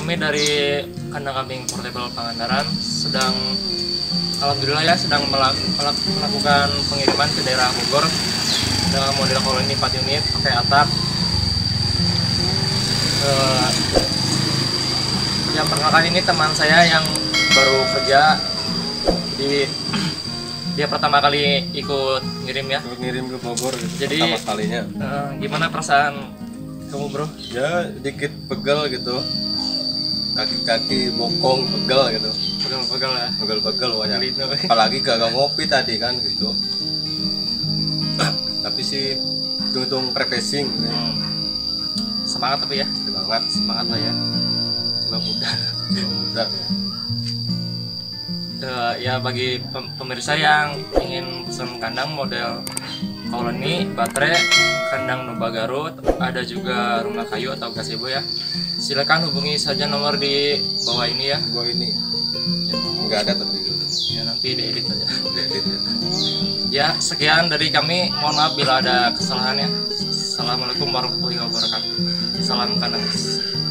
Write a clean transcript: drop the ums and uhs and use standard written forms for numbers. Kami dari Kandang Kambing Portabel Pangandaran sedang, alhamdulillah ya, sedang melakukan pengiriman ke daerah Bogor dengan model koloni 4 unit pakai atap. Yang perkenalkan ini teman saya yang baru kerja, dia pertama kali ikut ngirim ya. Ngirim ke Bogor gitu. Jadi pertama kalinya. Gimana perasaan kamu, bro? Ya dikit pegel gitu. Kaki-kaki bokong pegel gitu. Pegel-pegel ya. Pegel-pegel banyak. Apalagi kagak ngopi tadi kan gitu. Tapi sih hitung-hitung refreshing. Semangat tapi ya. Semangat lah ya. Coba mudah. Ya bagi pemirsa yang ingin pesan kandang model koloni, baterai, kandang domba Garut, ada juga rumah kayu atau gazebo ya. Silakan hubungi saja nomor di bawah ini ya. Bawah ini. Enggak ada tapi ya nanti diedit aja. Ya, sekian dari kami. Mohon maaf bila ada kesalahan ya. Assalamualaikum warahmatullahi wabarakatuh. Salam kandang.